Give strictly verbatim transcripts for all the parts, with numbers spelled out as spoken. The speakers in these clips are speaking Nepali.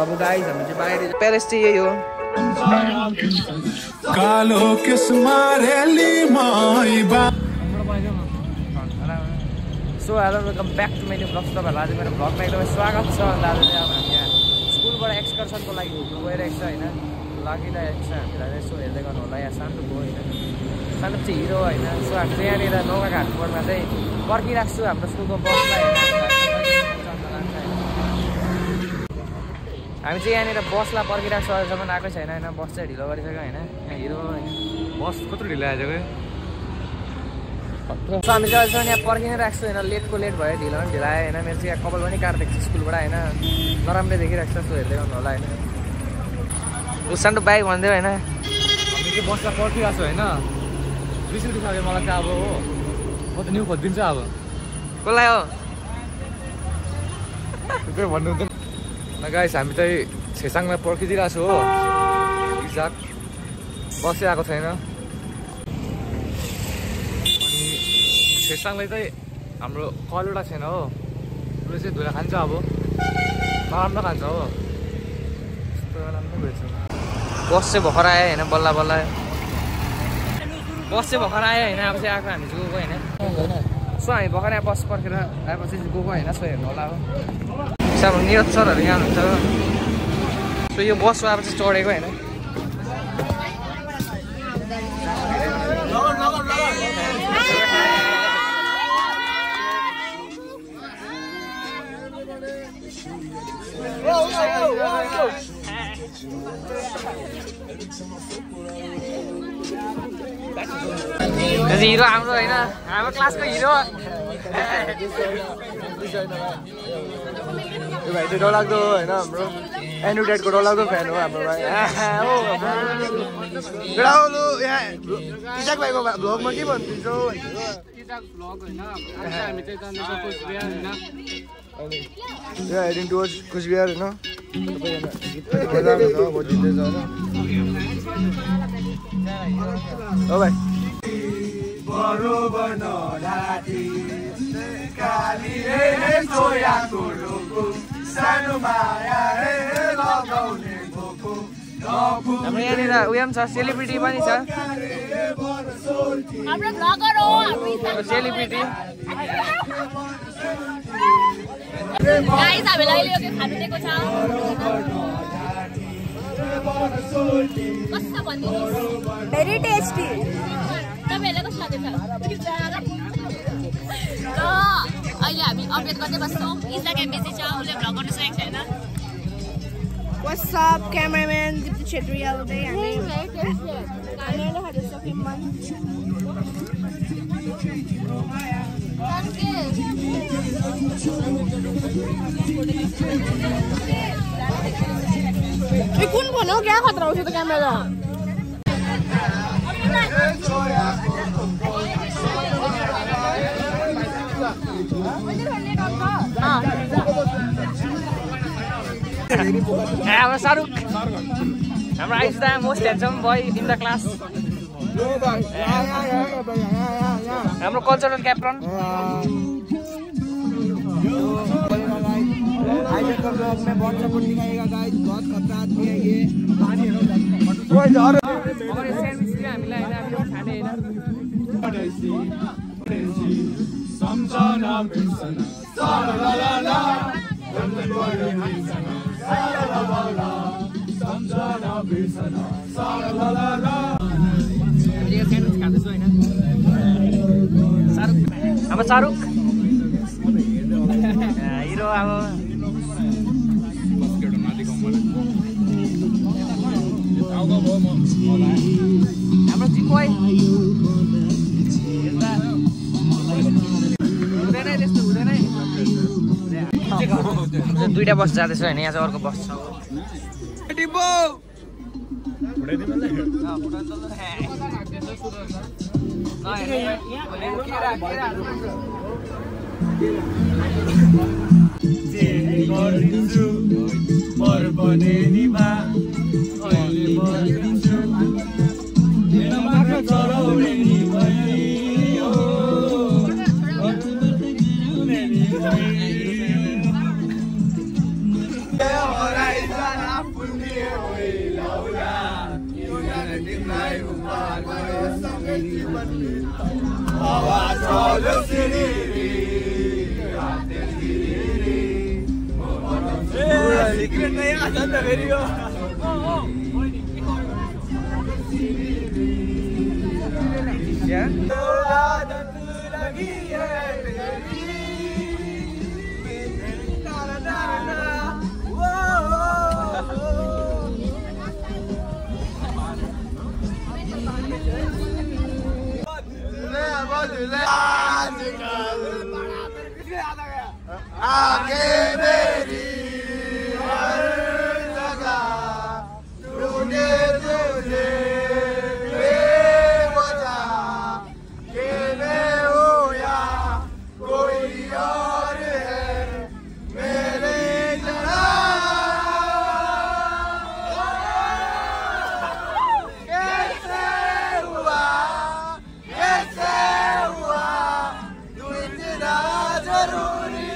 अब गाइस हम जे बाहर पेरिस यही हो कालो किस्मारेली माई बा। So hello welcome back to my new blog. तपाईहरुलाई आज मेरो ब्लगमा एकदमै स्वागत छ। आज अब हामी यहाँ स्कुलबाट एक्सकर्सनको लागि गइरहेको छ हैन, लागिरहेको छ हामीलाई। सो हेर्दै गर्नु होला यहाँ सानो गयो हैन, सानो चाहिँ हिरो हैन। सो हामी त्यहाँनिर नौका घाटमा चाहिँ पर्खिरहेको छु हाम्रो स्कुलको बसलाई हैन। हामी चाहिँ यहाँनिर बसलाई पर्खिरहेको छ, अझसम्म आएको छैन हैन। बस चाहिँ ढिलो गरिसक्यो हैन, यहाँ हिरो हैन। बस कत्रो ढिलो आइसक्यो। सो हामी चाहिँ अझसम्म यहाँ पर्खिरहेको छु हैन, लेटको लेट भयो, ढिलो पनि ढिलो आयो हैन। मेरो चाहिँ यहाँ कपाल पनि काटिदिएको छ स्कुलबाट हैन, नराम्रै देखिरहेको छ। सो हेर्दै गर्नु होला हैन। उसान्डो बाइक भन्दै हैन, हामी चाहिँ बसलाई पर्खिरहेको छु हैन। बिस मिनट लाग्यो मलाई चाहिँ अब हो, म त न्यू खोजिदिन्छु अब। कसलाई हो त्यो भन्नु हुँदैन न गाइस। हामी चाहिँ छेसाङमा पर्खिदिरहेको छु हो, एक्ज्याक्ट बसै आएको छैन। छेसाङले चाहिँ हाम्रो कलवटा छैन हो, उसले चाहिँ धुला खान्छ अब, नराम्रो खान्छ हो। बस चाहिँ भर्खर आयो होइन, बल्ल बल्ल बस चाहिँ भर्खर आयो होइन। अब चाहिँ आएको हामी चाहिँ गएको होइन। सो हामी भर्खर यहाँ बस पर्खेर आएपछि गएको होइन। सो हेर्नु होला हो, हाम्रो निरज सरहरू यहाँ हुन्छ। सो यो बस अब चाहिँ चढेको होइन। हिरो हाम्रो होइन, हाम्रो क्लासको हिरो। यो भाइ चाहिँ डरलाग्दो होइन, हाम्रो एन्ड्रोइडको डरलाग्दो फ्यान हो हाम्रो भाइ। यहाँ तिजाक भाइको भ्लगमा के भनिदिन्छौ? हेडिङ टुवर्ड्स कुचबिहार होइन। हो भाइ हाम्रो यहाँनिर उयो पनि छ, सेलिब्रिटी पनि छ। Celebrity very tasty. अहिले हामी अपडेट गर्दै बस्छौँ, इन्स्टा क्याम्पेन चाहिँ छ, उसले भ्लग गर्नु सकेको छैन। What's up cameraman Dipti Chetri all day हामी गानेले हाडे सके मन ए कुन भनौ क्या खतरा हो त्यो क्यामेरा हाम्रो शाहरुख, हाम्रो is the most handsome boy in the class, हाम्रो कल्चरल क्याप्टन। हाम्रो शाहरुख हिरो अब हाम्रो जिम्बोय दुईटा बस जाँदैछ होइन। यहाँ चाहिँ अर्को बस छ। yeah. आगे मेरी हर जगह ढूंढे तुझे बेवजह के मैं हूँ या कोई और है मेरे जरा कैसे हुआ कैसे हुआ तू इतना जरूरी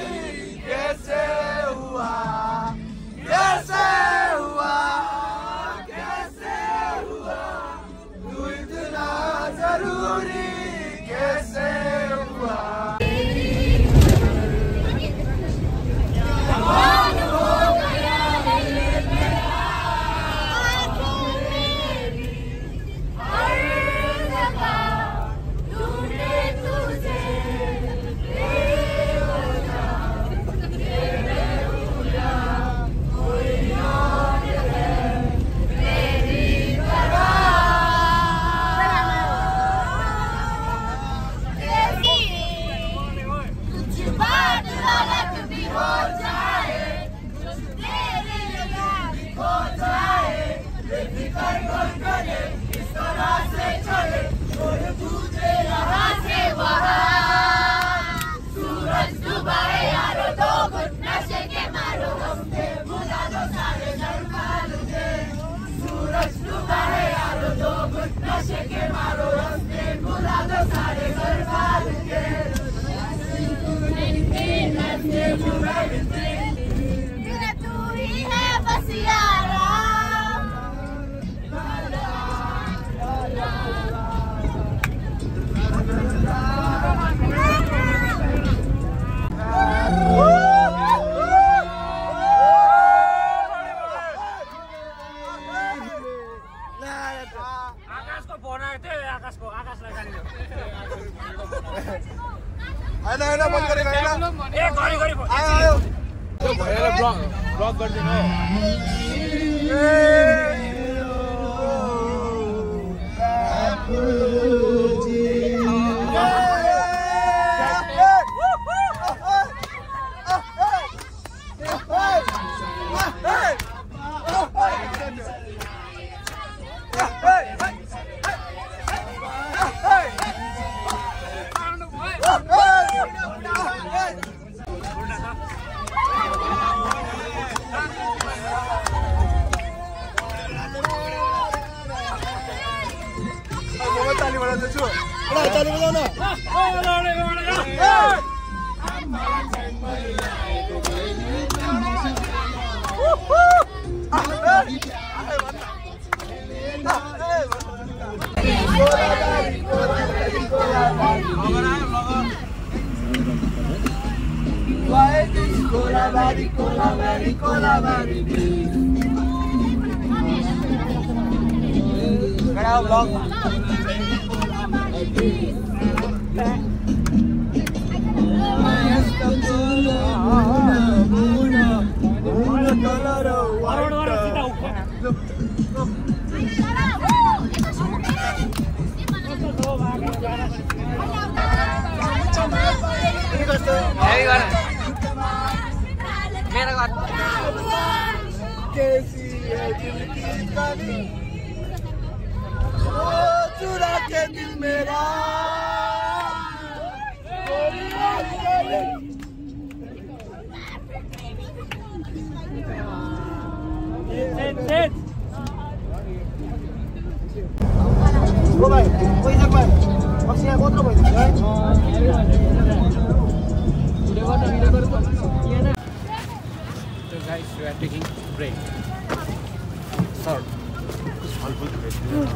Sir, कुछ फल फूल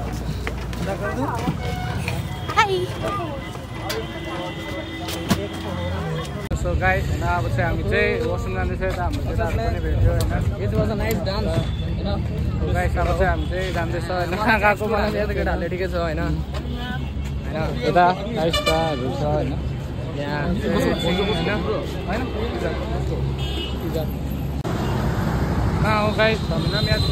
खरीद Bye. So guys, now we are going to washroom. It was a nice dance. You know. So guys, now we are going to dance. So now we are going to dance. Ladies, so you know. You know. Nice dance, so you know. Yeah. You know. Now guys, we are going to dance.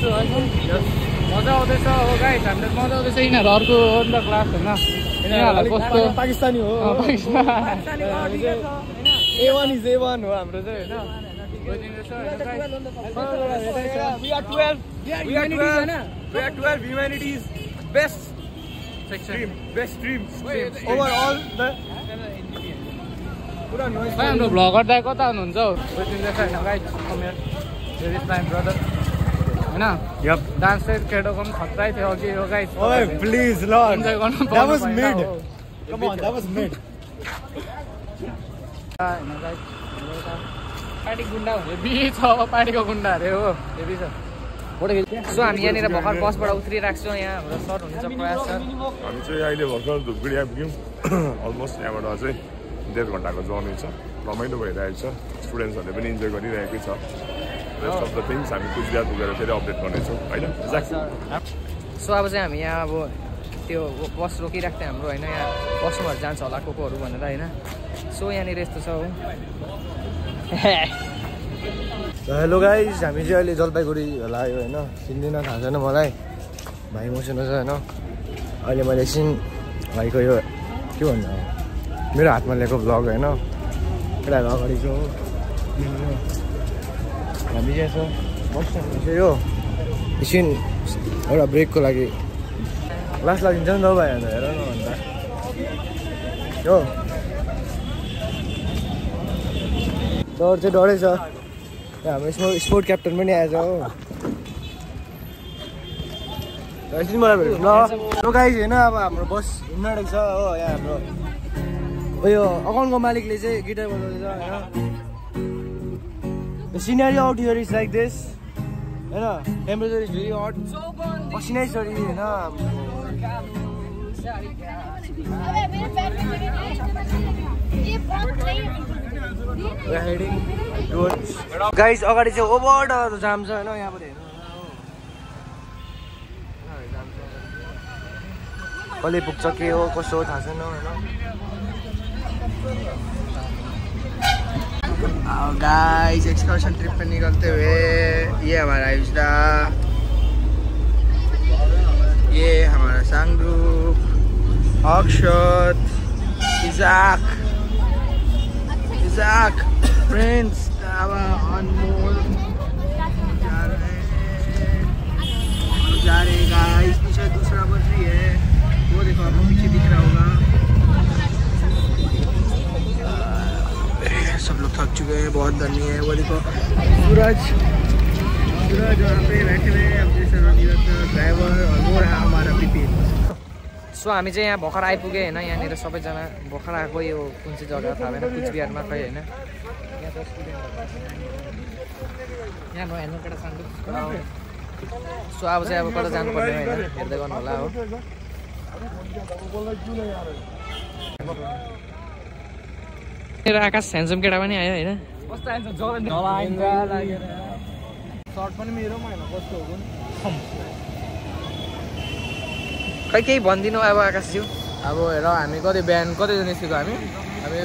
So you know. मजा आउँदैछ हो गाइस हामीलाई मजा आउँदैछ इनार हरको हो नि त क्लास हैन इनारहरु कस्तो पाकिस्तानी हो पाकिस्तानी गाडीको छ हैन ए वन इज ए वन हो हाम्रो चाहिँ हैन we are twelve we are twelve humanities best section best stream overall the पुरा नोइज भाइ हाम्रो ब्लगर दाइ कता हुनुहुन्छ हो बुझिन्दैछ हैन guys come here there is my brother Right? Yep. Dance set kedo kam khatai the hogi ho guys. Oh please Lord. That was mid. Come on, that was mid. Ah, na guys. Party gunda ho. Heavy tha, party ko gunda re ho. Heavy sir. So हामी यहाँ नि भर्खर बसबाट उत्रिराख्छु यहाँ हाम्रो सर्ट हुने चाहिँ प्रयास छ। हामी चाहिँ अहिले भर्खर धुपगडी आइपुग्यौं। अलमोस्ट यहाँबाट अझै डेढ घण्टाको जर्नी छ। रमाइलो भइरहेको छ। स्टुडेन्ट्सहरुले पनि इन्जोय गरिरहेको छ। Rest of the things हामी कुचबिहार पुगेर फेरि अपडेट गर्नेछौँ हैन सो अब चाहिँ हामी यहाँ अब त्यो बस रोकिराख्थे हाम्रो हैन यहाँ बसमा जान्छ होला कोकोहरु भनेर हैन सो यहाँ नि यस्तो छ हो हेलो गाइस हामी चाहिँ अहिले जलपाइगुडी होला यो हैन सिन्दिन थाहा छैन मलाई भाइ मसँग छ हैन अहिले मैले एकछिन भाइको यो के भन्छ मेरो हातमा लिएको भ्लग हैन एउटा अगाडि छु हामी चाहिँ सो बक्समा चाहिँ यो एकछिन एउटा ब्रेकको लागि लास लागिन्छ नि त भाइ अन्त हेर न अन्त यो डर चाहिँ डरै छ हाम्रो यसमा स्पोर्ट क्याप्टन पनि आएछ हो एकछिन मलाई भेट्नु ल गाइज होइन अब हाम्रो बस हिँड्न रहेको छ हो यहाँ हाम्रो उयो अकाउन्टको मालिकले चाहिँ गिटार बजाउँदैछ होइन The scenery out here is like this, you know, temperature is very hot. Oh, scenery is very, you know. We are heading towards. Guys, अगर इसे over तो जाम सा है ना यहाँ पर है ना. पहले पुक्चा के हो कुछ और था से ना है ना. Oh guys, excursion trip पे निकलते हुए ये हमारा आयुष्दा, ये हमारा सांगरूप, अक्षत, इजाक, इजाक, प्रिंस, तावा, अनमोल, जा रहे हैं, जा रहे गाइस, पीछे दूसरा बटरी है, वो देखो आपको पीछे दिख रहा होगा. सब लोग थक चुके हैं बहुत गर्मी है वो देखो सूरज सूरज वहाँ पे बैठे हुए हैं अपने सर्वनिरत ड्राइवर और वो रहा हमारा विपिन सो हामी चाहिँ यहाँ भर्खर आइपुगे हैन यहाँनिर सबैजना भर्खर आएको यो कुन चाहिँ जग्गा थाहा भएन कुचबिहारमा खै हैन यहाँ त स्टुडेन्ट यहाँ नयाँ नोकेटा सान्दु सो अब चाहिँ अब कता जानु पर्ने हैन हेर्दै गर्नु होला हो मेरो आकाश ह्यान्डसम केटा पनि आयो हैन कस्तो ह्यान्डसम जलन नलाइन्गा लागेर शर्ट पनि मेरो हैन कस्तो हो कुन खै केही भन्दिनु अब आकाश ज्यू अब हेर हामी कति बिहान कति जन निस्केको हामी हामी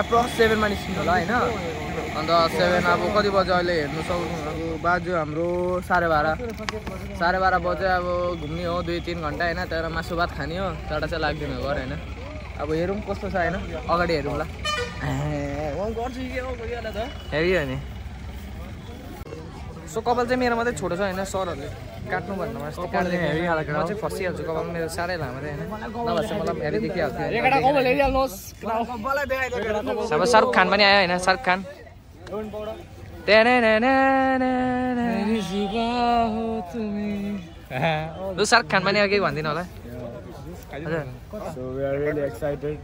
एप्रोक्स सेभेन मा निस्किनु होला हैन अनि त सेभेन अब कति बजे अहिले हेर्नु सक्नु अब बाजु हाम्रो साढे बाह्र साढे बाह्र बजे अब घुम्ने हो दुई तीन घण्टा हैन तर मासु भात खाने हो टाटा चाहिँ लाग्दैन घर हैन अब हेरौं कस्तो छ हैन अगाडि हेरौं ला हेभी सो कपाल चाहिँ मेरो मात्रै छोटो छ हैन सरहरुले काट्नु भन्नु भएछ म चाहिँ फसिहाल्छु कपाल मेरो साह्रै लामो हैन नभए चाहिँ मलाई हेरी देखिहाल्छु एकटा कपाल हेरिहाल्नुस् कपालै देखाइदियो अब शाहरुख खान पनि आयो हैन शाहरुख खान लो शाहरुख खान पनि के भन्दिनु होला So we are really excited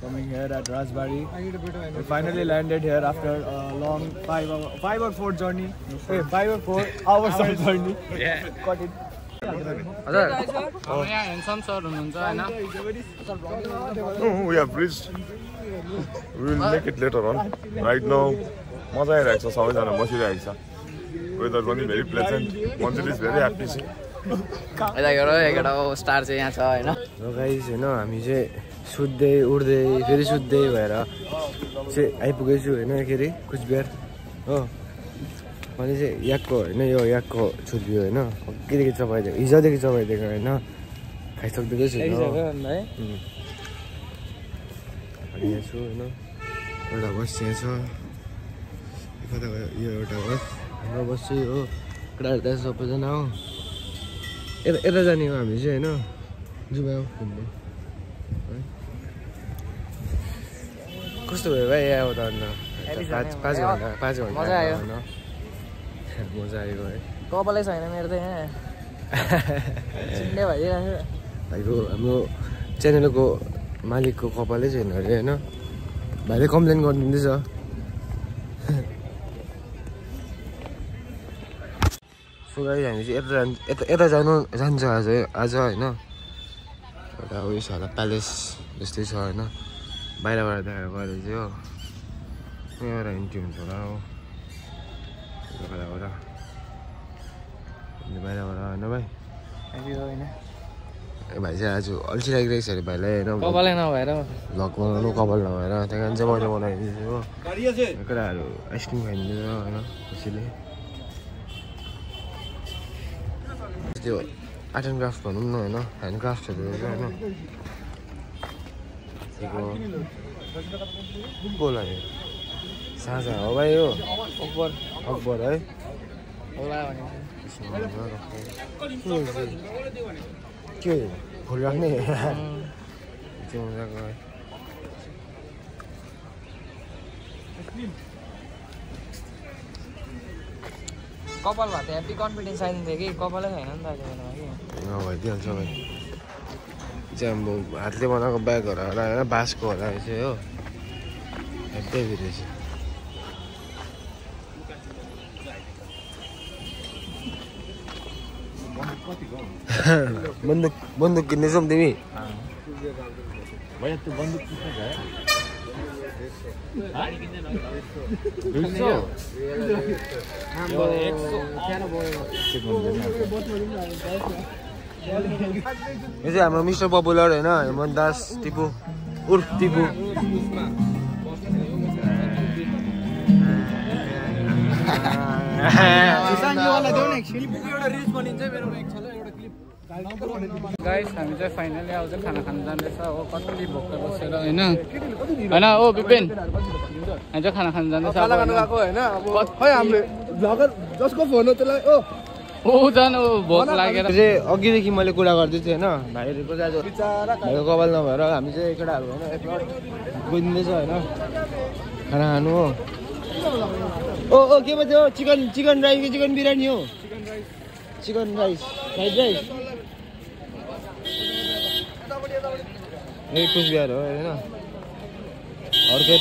coming here at Rajbari. We finally landed here after a long five hour, five or four journey. Hey, five or four hours of journey. Yeah. Got it. No, we have reached. We will make it later on. Right now, weather is very pleasant. Once it is very happy. Star so guys, you know, I'm should they or they very should they were I put you in a carry, could bear. Oh, what is it? Yako, no, Yako should be, you know, get it over there. Is that it's over there? I know. I took the visit. Yes, you know, what I was saying. So, if I was, I was see you cry that's up as now. It is any one, you know, Jubel. Customer, way out on Pazwan, Pazwan, no Mosaico. Couple is I never there. I go, I'm no general go Malico couple is in her, no? By the complaint got in this. So, guys, it is unknown Zanja as I know. But I wish I had a palace, the station, I know. By the way, there was you. We are in tune for now. No, by the all she likes it by lay no couple and over. Lock one, no couple now. I don't think I'm the one I need to go. I still went, you know, silly. I don't graph for no, no, and graph to the Bola, Saza, how are you? Upward, upward, eh? Okay, hold on. Couple, what? Happy confidence, I think. Couple, I know. I didn't show it. Jumbo, at least one of a bag or a basco, I say, oh, and David is. Bunduk in this on the way. Why to Bunduk? I Is I'm a Mister Popular and I'm on das Tipu Urf Tipu. Guys, I'm just finally out of Kanakanzan. Oh, Katuli Boka. I know, oh, Bipin. I just Kanakanzan. Just go for another. Oh, then, oh, both like it. Okay, the Malakura, this is no. I was a couple of I'm saying, goodness, I know. Oh, okay, but chicken, chicken rice, chicken biryani, chicken rice, fried rice. It was there, you know. Okay,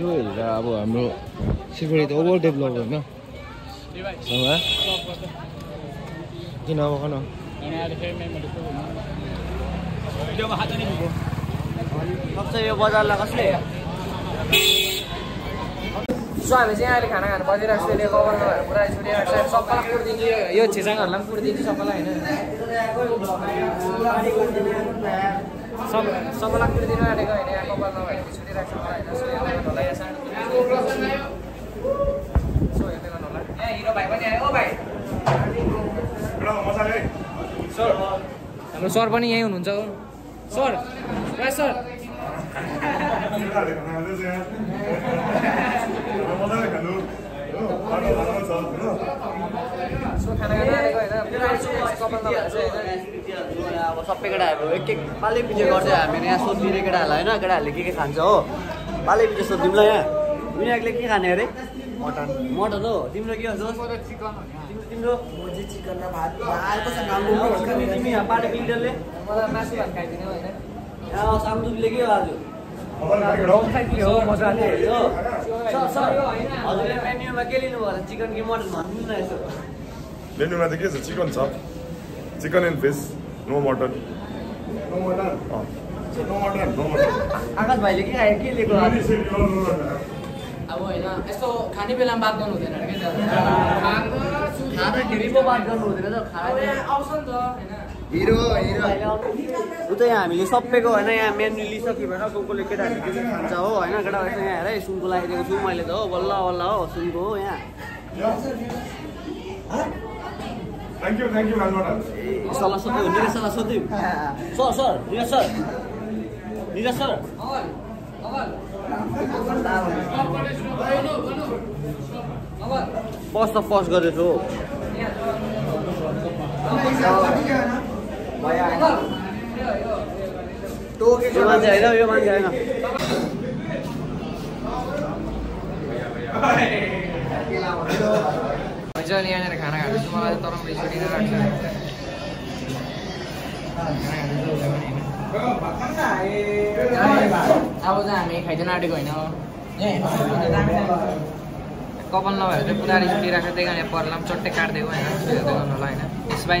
do it, I'm no. She put it over the blog, no. So, eh? You know, I know. So, I was here and what did I say? You're chasing a lump for the chocolate. Sir, sir, bani yahi hununcha ho. Sir, right sir. So Modern, modern. Do. Team logi also. Modern chicken. Team log. Moji chicken na bhat. Bhat ko sangamu. Kami team ya. Paad ekli dalle. Modern masu bhat kai dino hai. Ya sangamu bhi legi aaj. Modern kai dino. Modern hai. Yo. Sir, sir. Aaj menu ma keli no. Chicken ki modern. Then you have a chicken chop, chicken and fish, no mutton. No mutton? Oh. So no mutton, no mutton. Akash bhai, looking at it, no mutton. So, can you be a bad one? Hero, hero. Thank you, thank you, Alvada. So, sir, yes, sir. Yes, sir. All, all. First of all, got it. Oh, I was a make, I don't know to go now. A couple of the Punari and a Porlam shot the card they went on the line. This way,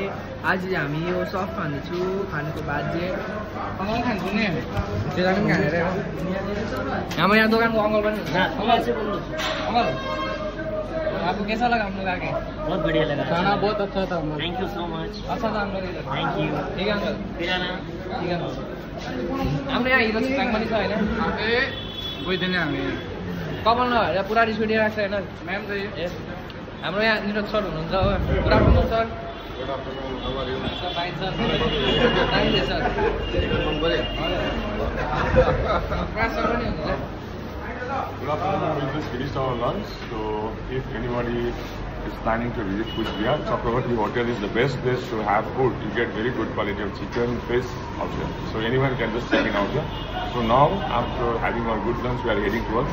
Ajami, you soft on the two and to bad day. I'm going to go on. आपको कैसा लगा हम लोग आके? बहुत बढ़िया लगा। खाना बहुत अच्छा था। Thank you so much. अच्छा था हम लोग इधर। Thank you. ठीक है अंकल। फिर आना। ठीक है अंकल। हमने यहाँ इधर टैंक बनी था है ना? अबे कोई दिन नहीं आएंगे। कब आना है? ये पूरा रिश्वती रखते हैं ना? मैम तो ये। हम लोग यहाँ इधर छोड़ दूँ ना जाओ। पूरा पूरा छोड़। पूरा पूरा Good afternoon, we just finished our lunch, so if anybody is planning to visit Kuchbihar, Chakravarti Hotel is the best place to have food. You get very good quality of chicken, fish out here. So anyone can just check in out here. So now, after having our good lunch, we are heading towards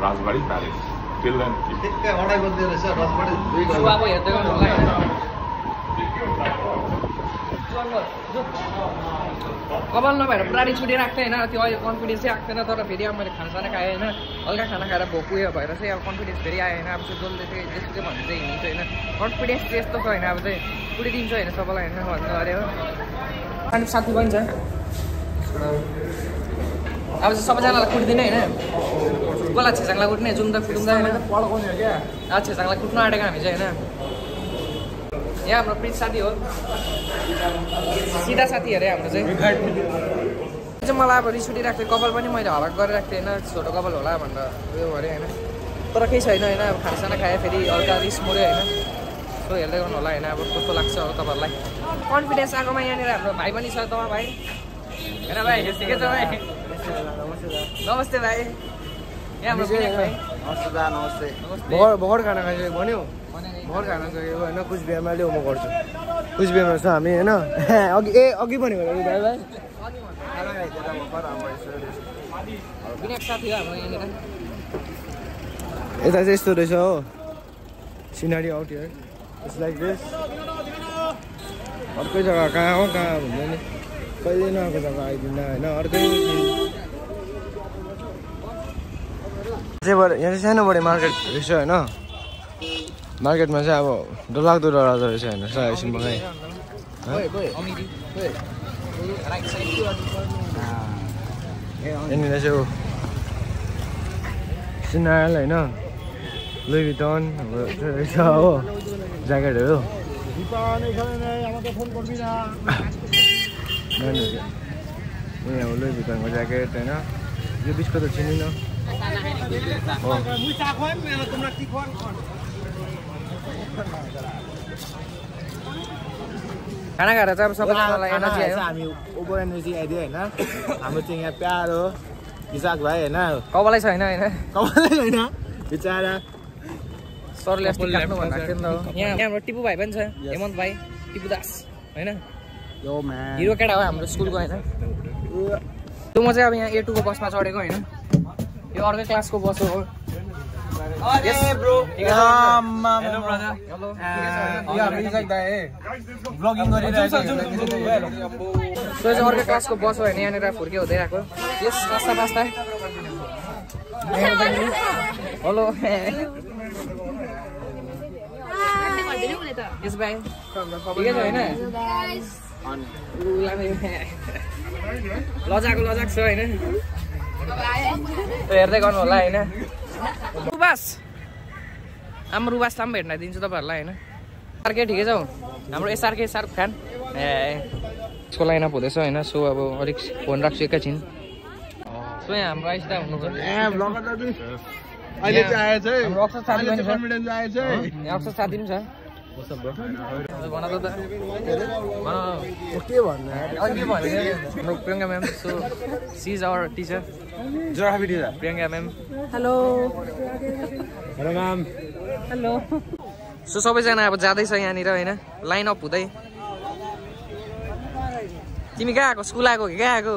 Rajbari Palace. Till then, अब हम लोग बैठे प्राणी छुट्टी रखते हैं ना तो और कॉन्फिडेंस से रखते हैं ना तो फिर हम लोग खाना खाना खाए हैं ना और क्या खाना खा रहा भूख हुई है भाई रसे अब कॉन्फिडेंस फिर आए हैं ना आपसे जोल देते हैं जिसके बनते ही नहीं तो है ना कॉन्फिडेंस टेस्ट तो कोई ना अब तो पूरी दिन जो है ना सब लाइन है वहाँ तो आ रहे हो आप साथी बन जाए अब जो सब जाना लगती दिन है ना बोला अच्छे संगला कुटने जूम तक फिल्म तक मतलब पढ़ कौन है क्या अच्छे संगला कुटना आटे का मिजाए ना Yeah, I'm a pretty sad deal. See that's at the area. I'm a Malabar is to direct a couple of my dollar. Got a tenor, so to couple of lavender. We were in Turkish. I know I have Hansana Cafe or Gavis Murena. So I live on a line. I would put to Laxa or cover like confidence. I go my end up. My money is out of my mind. And I just get away. Namaste. Yeah, I'm a good guy. Namaste. Board kind of one you. बहुत गाना गयो है ना कुछ बेमा ले म गर्छु कुछ बेमा छ हामी हैन अघि ए अघि पनि भयो भाइ भाइ अघि भन्नु आला हेरेर म पर हाम्रो बिना एक साथी हो हाम्रो यहाँ यता चाहिँ यस्तो रहेछ हो scenery out here it's like this अर्कै जग्गा कहाँ हो कहाँ भन्नु नि कहिले नआएको जग्गा आइदिन हैन अर्कै जेबर यहाँ सानो बडे मार्केट रहेछ हैन Market में जाए वो दो लाख दो डॉलर तो ऐसे हैं ना सारे ऐसे मंगाए। कोई कोई। इन्हीं ने जो सिनार लाये ना Louis Vuitton वो ऐसा वो जैकेट है वो। नहीं वो Louis Vuitton का जैकेट है ना ये बीच पे तो चीनी ना। खाना खा रहा था अब सबैजनालाई एनर्जी आयो हामी ओभर एनर्जी आइदियो हैन हाम्रो चाहिँ यहाँ प्यारो विशाख भाइ हैन कवलै छैन हैन कवलै छैन बिचारा सरले अस्ति काट्नु भन्दा थिएन त यहाँ हाम्रो टिपु भाइ पनि छ हेमन्त भाइ टिपु दास हैन यो म्यान हिरो केटा हो हाम्रो स्कुलको हैन तो म चाहिँ अब यहाँ ए टू को बसमा चढेको हैन यो अर्को क्लासको बस हो अरे ब्रो आमा हेलो ब्रदर हेलो यो हामी चाहिँ दाइ ब्लगिङ गरिरहेको छ सो यो अर्को क्लासको बस हो हैन यहाँनेर फुर्के हुँदै राख्यो यस रास्ता रास्ता हेलो यस भाइ ठीक छ हैन अन लजाको लजाक छ हैन हेर्दै गर्नु होला हैन रुबास हाम्रो रुबास थाम भेट्न दिन्छु तपाईहरुलाई हैन आरके ठीक छ हाम्रो एसआरके सार्क फ्यान ए यसको लाइनअप हुँदैछ हैन सो अब अलिक फोन राख्छु एकैछिन सो यहाँ हाम्रो आइस्टा हुनु पर्छ ए ब्लगर दाजु अहिले चाहिँ आएछ है रक्सा साथी पनि कन्फिडेन्स आएछ है रक्सा साथी पनि छ What's up, bro? Bana da Bana Okay bhanne Okay bhanne bro Priyanka ma'am so she's our teacher Geography teacher Priyanka ma'am Hello Hello ma'am Hello So sabai jana aba jadai cha yani ra haina line up hudai Timi ga aako school aako ga aako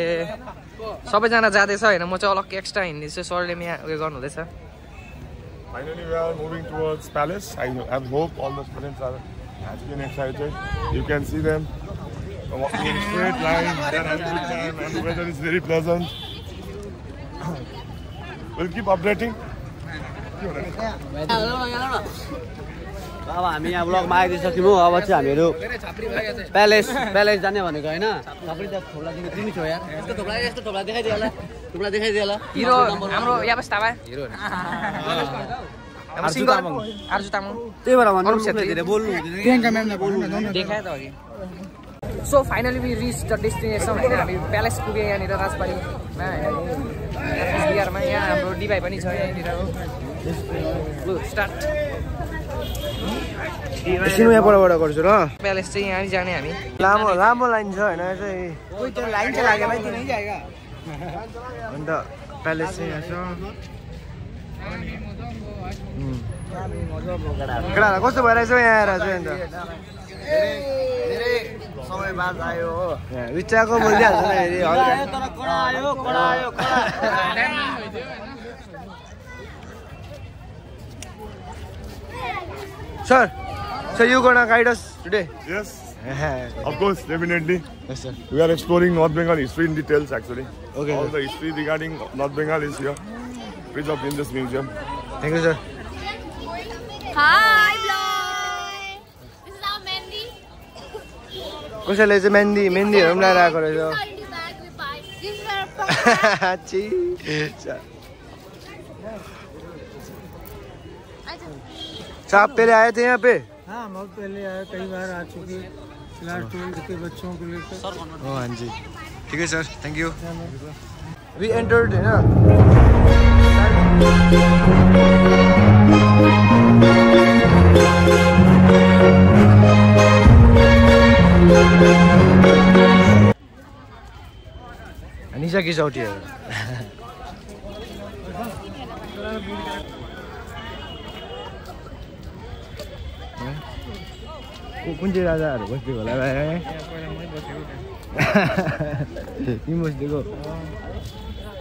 E sabai jana jadai cha haina ma cha alak extra hinne cha sir le me uyo garnu hudai cha Finally, we are moving towards Palace. I have hope all the students are has been excited. You can see them walking in straight line. They are having a good time, and the weather is very pleasant. We'll keep updating. अब हामी यहाँ ब्लगमा आइदिसक्यौं अब चाहिँ हामीहरु प्यालेस प्यालेस जाने भनेको हैन छाप्री त थोडा दिन तिमी छौ यार यस्तो थोडा यस्तो थोडा देखाइदिए होला थोडा देखाइदिए होला हिरो हाम्रो याबस्ता भा हिरो हैन हाम्रो सिंगर आर्जु तामाङ त्यही भएर भन्नु धेरै बोल्नु हुँदैन प्रियंका म्यामले बोल्नु न देखाए त अघि so finally we reach the destination हैन हामी प्यालेस पुगे यहाँ निर राजबारीमा हैन बिहारमा यहाँ हाम्रो डिभाइ पनि छ यहाँ निर हो लु स्टार्ट सिनु यहाँ परबाट गर्छु ल प्यालेस चाहिँ यहाँ जाने हामी लामो लामो लाइन छ हैन चाहिँ कोही त लाइन चाहिँ लाग्यो भाइ तिमी जाएगा अनि त प्यालेस चाहिँ यहाँ छ गडा कस्तो भइरहेछ यहाँ आएर चाहिँ अनि त धेरै धेरै समय बाद आयो हो विचाको बोलिहाल्छ नि फेरि हल्का तर कडा आयो कडा आयो कडा टाइम भइदियो हैन Sir, so you gonna guide us today? Yes, of course, definitely. Yes, sir. We are exploring North Bengal history in details, actually. Okay. All sir. the history regarding North Bengal is here, preserved in this museum. Thank you, sir. Hi, vlog. This is our Mendi. Kushal is Mendi. Mendi, हम ला रहा करो जो. This is our bag. This is our bag. आप पहले आए थे यहाँ पे हाँ हम पहले आए कई बार आ चुके क्लास ट्वेल्थ के बच्चों को लेकर सर ओ हां जी ठीक है sir thank you we entered है ना अनीशा की चौटी है कुन चाहिँ राजाहरु बस्दै होला भाइ पहिला मै बसेको नि बस्दैको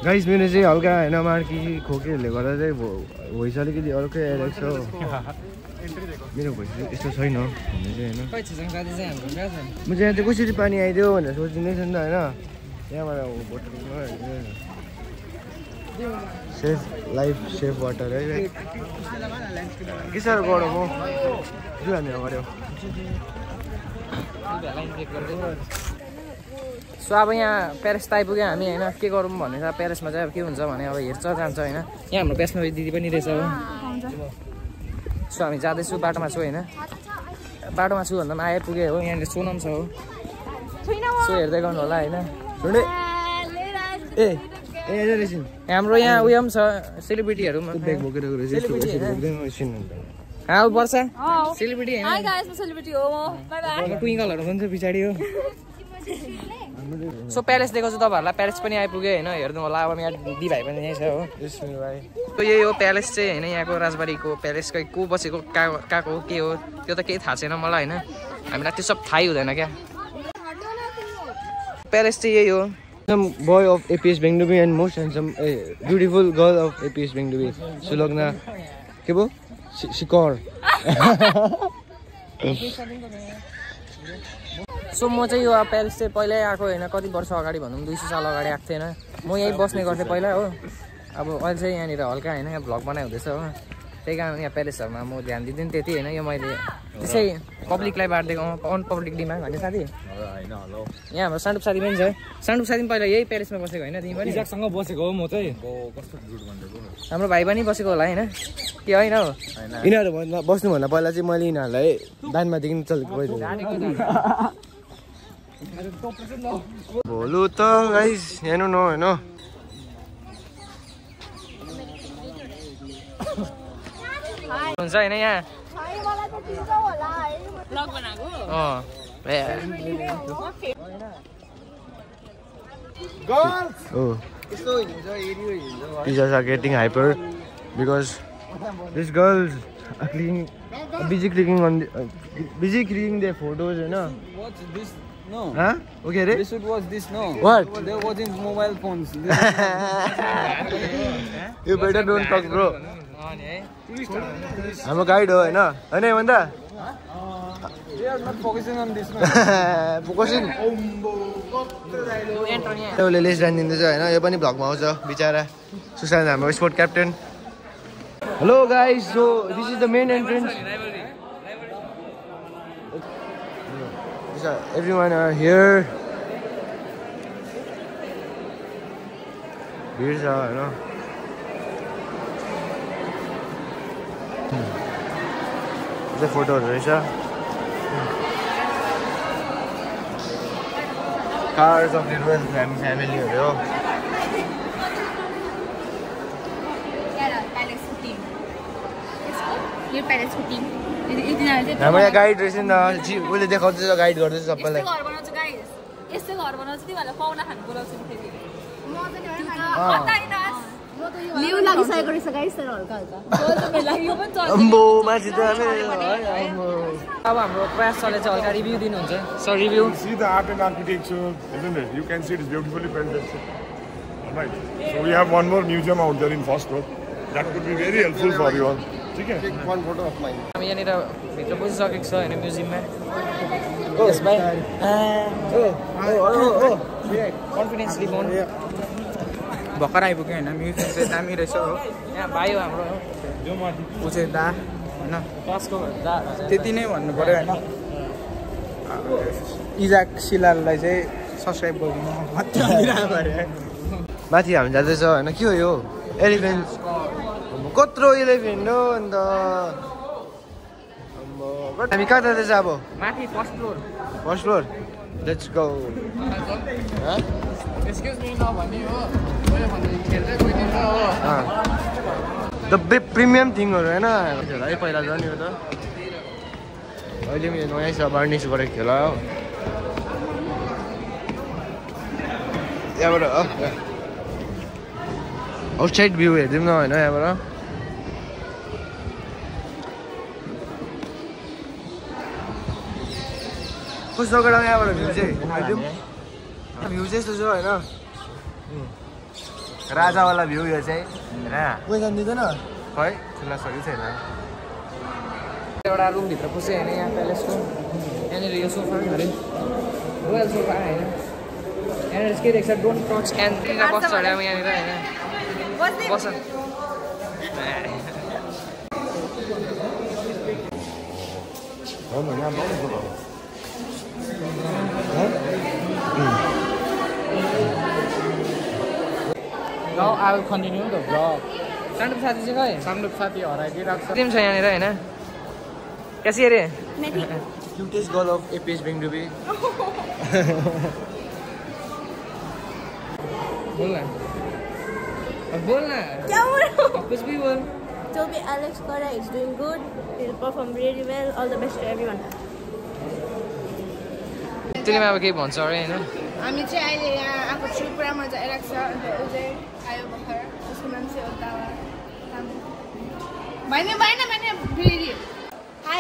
गाइस मेरो चाहिँ हल्का हैन मार्की खोकेहरुले गर्दा चाहिँ भोइस अलिकति अर्कै आइरहेको छ मेरो भोइस यस्तो छैन भन्ने चाहिँ हैन कति जन गाडी चाहिँ हाम्रो गाछ म चाहिँ यहाँ कसरी पानी आइदियो भनेर सोच्दिनै थिएँ नि त हैन यहाँबाट बोतलमा सेफ लाइफ सेफ वाटर है के सर गरौँ हो जो हामी गरौँ सो अब यहाँ प्यारिस आइपुग्यो हामी हैन के गरौँ भन्ने त प्यारिसमा चाहिँ अब के हुन्छ भने अब हेर्छ जान्छ हैन यहाँ हाम्रो प्यासमा दिदी पनि रहेछ हो सो हामी जाँदैछु बाटोमा छु हैन बाटोमा छु भन्दा आइपुगे हो यहाँ सोनम छ हो सो हेर्दै गर्नु होला हैन छोडे ए ए रेसिन हाम्रो यहाँ उयो पनि छ सेलिब्रिटीहरु म ब्याग बोकेर रहेछ सेलिब्रिटी हाँ वर्षा सेलिब्रिटी है हाय गाइस मैं सेलिब्रिटी हो बाय बाय ट्विंकलहरु हुन्छ पिछाडी हो सो प्यालेस देखेको छु तपाईहरुलाई प्यालेस पनि आइपुगे हैन हेर्नु होला अब यहाँ दिदी भाइ पनि यही छ हो यसमिन भाइ सो यही हो प्यालेस चाहिँ हैन यहाँको राजबारीको प्यालेसकै को बसेको काको के हो त्यो त केही थाहा छैन मलाई हैन हामीलाई त्यो सब थाहै हुँदैन क्या प्यालेस चाहिँ यही हो Handsome boy of A P S Bengdubi and most handsome, uh, beautiful girl of A P S Bengdubi. Sulagna Kibo? Sikor. So much you are Pels, Poila, and a cotty borsagari, and this is Alagari Actina. Moya Bosnia got the Poila. I'll say any all kind of block one of this. Take on a palace of Mammo, and didn't take any of my day. Say public library on public demand. I know. Yeah, but Sand of Sadimanza. Sand of Sadin Poila, Paris Mosego, and the song of Bosego Mote. I'm a Bibani Bosego line. Yeah, I know. You know, Boston, Apology Molina, like Dan Madin. Boluto, guys, I don't know, I know. What's that? Yeah. Oh, girls. Oh. Pizzas are getting hyper because these girls are clicking, are busy clicking on, the, uh, busy clicking their photos, you know. What's this? No. Huh? Okay, right? They should watch this. No. What? They're watching mobile phones. You better don't talk, bro. I'm a guide, oh, no? Are you Manda? They are not focusing on this. Focusing. So Lily's running this, I know. You are block mouse, bichara. Susan, I'm a sport captain. Hello, guys. So this is the main entrance. Everyone are here. Here's our, you know. The photo, Risha. Cars of Nirvan family, yo. Your parents who team. I'm a guide, Risha. Will they call this a guide? What is the guys? It's the Lord, one of the phone and full of sympathy. Live like cyclists, guys, and all. Umbo, my sister. Our press college already reviewed in Unja. So, review. See the art and architecture, isn't it? You can see it is beautifully painted. All right. So, we have one more museum out there in First Road. That could be very helpful for you all. Okay. Take one photo of mine. I mean, I need a photo in a museum. Yes, bye. Oh, oh, oh. Yeah, confidently born. Yeah. Bakar I booked and I'm using the time here. So, yeah, buy one. You want to say that? No, Pasco, that didn't want to go there. Isaac Shila, I say, subscribe. What do you have? Matiam, that is a Q. Elephant Cotro eleven. No, and what I'm cut at the Zabo. Mati, first floor. First floor. Let's go. Excuse me, now, one year. The big premium thing, right? I outside view, I didn't know. What's the I Raja wala view here, say. Yeah. Where's the dinner? Why? Last one, you say that. There are room, the proposal, and a palace room. And a real sofa. Who else will buy? And it's good, except don't touch and think about it. I mean, what's the person? Oh, my God. Now I will continue the vlog. Sandup Sati ji kai? Sandup Sati alright. Team cha yanera haina. Kasi are? Meti. Cutest girl of A P S Bengdubi. Bolna. Ab bolna. Kya bolu? Kuch bhi bol. Toby Alex Cora is doing good. He will perform really well. All the best to everyone. Actually ma ab ke bhancha are haina. Ami chai aile yaha aako chu pura maja airaks cha ani ujai Hi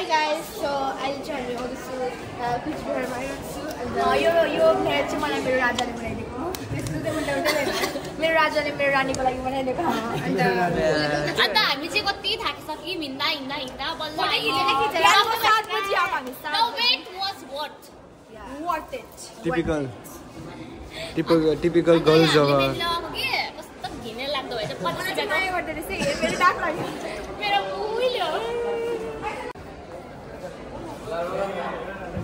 guys, so I'll try to do this. I'll put you in my room. You're here to my Raja. मेरो राजा ने मेरो रानी को लागि बनाइदिएको अनि त हामी चाहिँ कति थाकिसकी हिँड्दा हिँड्दा हिँड्दा बल्ल The wait was worth worth it. Typical typical typical girls of कस्तो घिन लाग्दो भएछ पच्चीस जग्गा गर्दै रहेछ मेरो डाक लाग्यो मेरो उइलो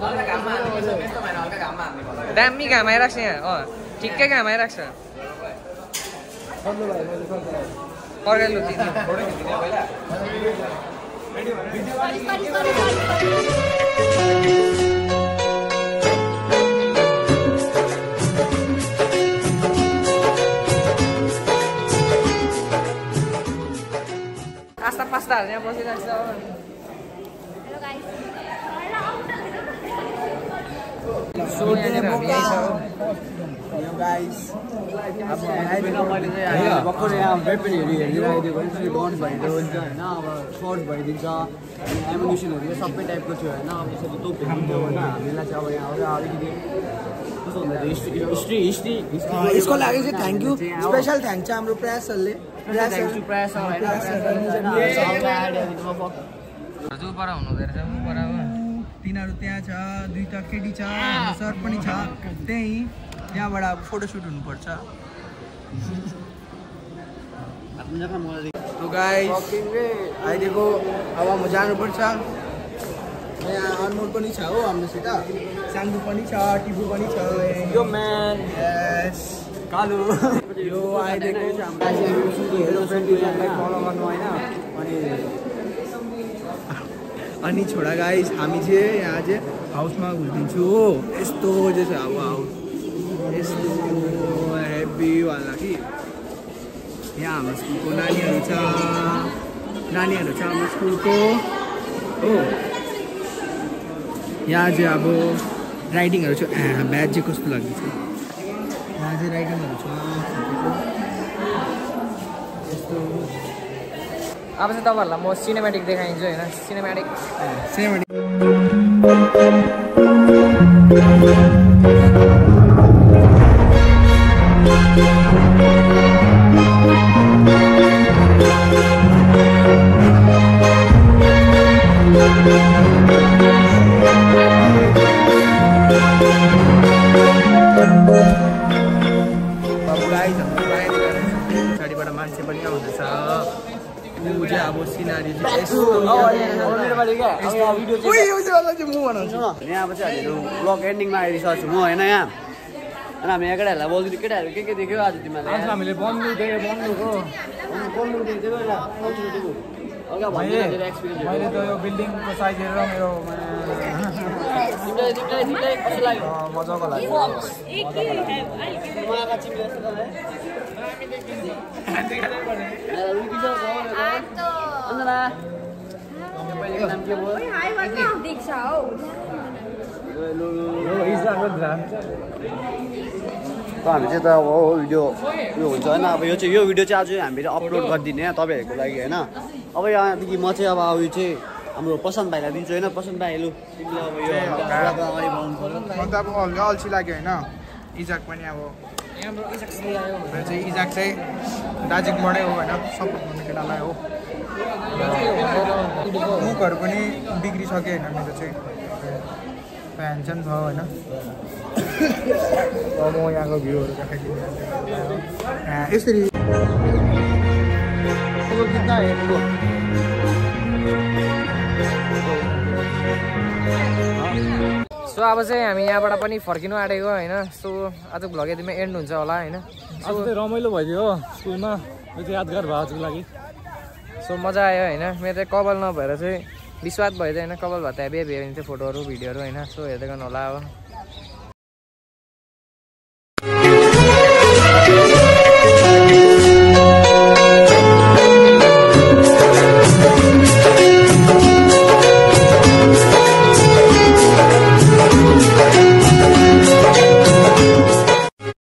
हल्का घाममा यस्तो भएर हल्का घाममा हामी भन्छ दामी घाम आइराछ यहाँ अ ठिक्कै घाम आइराछ Or get Lucy. Asta pastel, yeah, bossy, that's all. Hello, guys. So, you guys. अब अहिले मैले चाहिँ भक्कु यहाँ वेपनहरु हेरिरहेको भनेपछि बन्ड भइरहेको हुन्छ हैन अब शॉट भइदिन्छ अनि एमुनिसनहरु यो सबै टाइपको थियो हैन अब यसरी तोप हेरिदियो हैन हामीलाई चाहिँ अब यहाँ आउँदा अलिकति कस्तो हुन्छ हिस्ट्री हिस्ट्री यसको लागि चाहिँ थ्यांक यू स्पेशल थ्यांक्स हाम्रो प्रयासहरुले प्रयास टु प्रयास हैन हजुर पर हुनुहुँदै रहेछ उ पर तिनीहरु त्यहाँ छ दुईटा केडी छ सर पनि छ त्यही यहाँ बडा फोटो शूट हुनु पर्छ तो गाइस आइदिएको अब म जानु पर्छ यहाँ अनमोल पनि छ हो हामीसित सांगु पनि छ टिबु पनि छ यो म्यान यस कालो यो आइदिएको हेलो ट्वेन्टी लाई फलो गर्नु हैन अनि अनि छोडा गाइस हामी चाहिँ यहाँ चाहिँ हाउसमा घुल्दिन्छु हो यस्तो जस हावा हाउस यस्तो हेभी वाला कि यहाँ हाम्रो स्कुलको नानीहरू छ नानीहरू छ हाम्रो स्कुलको हो यहाँ चाहिँ अब राइडिङहरू छ ब्याज चाहिँ कस्तो लाग्दैछ यहाँ चाहिँ राइडिङहरू छ यस्तो अब चाहिँ तपाईँहरूलाई म सिनेमेटिक देखाइदिन्छु हैन सिनेमेटिक सिनेमेटिक यहाँ बच्चा ये लोग ब्लॉग एंडिंग में रिसर्च हुआ है ना यहाँ ना मैं क्या डाला बोल दिक्कत डाल के क्या देखो आज तुम्हें आज ना मिले बॉन्ड लूट दे बॉन्ड लूट को बॉन्ड लूट दे देखो ना बॉन्ड लूट देखो और क्या भाई भाई तो यो बिल्डिंग को साइज़ दे रहा हूँ मेरा दिखता है दिखता है दिखता है कुछ लाइक मज़ा का लाइक एक ही है माँ का चिमला से तो है देखा है हेलो इज आगत राम त हामी चाहिँ त अब भिडियो यो हुन्छ हैन अब यो चाहिँ यो भिडियो चाहिँ आज हामीले अपलोड गर्दिने हैन तपाईहरुको लागि हैन अब यहाँ देखि म चाहिँ अब यो चाहिँ हाम्रो पसन्द भाइलाई दिन्छु हैन पसन्द भाइ हेलो तिमीले अब यो अब अगाडि बढाउनु पर्छ म त अब हल्का अल्छी लाग्यो हैन इजाक पनि अब हाम्रो इजाक चाहिँ आयो भने चाहिँ इजाक चाहिँ दाजिकबाटै हो हैन सपोर्ट गर्ने केटालाई हो मुखहरु पनि बिग्रिसके हैन मेरो चाहिँ पेन्सन छ हैन अब म यहाँको भ्यूहरु देखाइदिन्छु यसरी अब कितना हेर्नु सो अब चाहिँ हामी यहाँबाट पनि फर्किनु आडेको हैन सो आजको भ्लग यतिमै एन्ड हुन्छ होला हैन आज चाहिँ रमाइलो भयो हो स्कुलमा यो चाहिँ यादगार भयो आजको लागि सो मजा आयो हैन मेरो चाहिँ कपाल नभएर चाहिँ विश्वास भएदै हैन कपाल भत्ता बेबे हेर्नु थियो फोटोहरु भिडियोहरु हैन सो हेर्दै गर्नु होला अब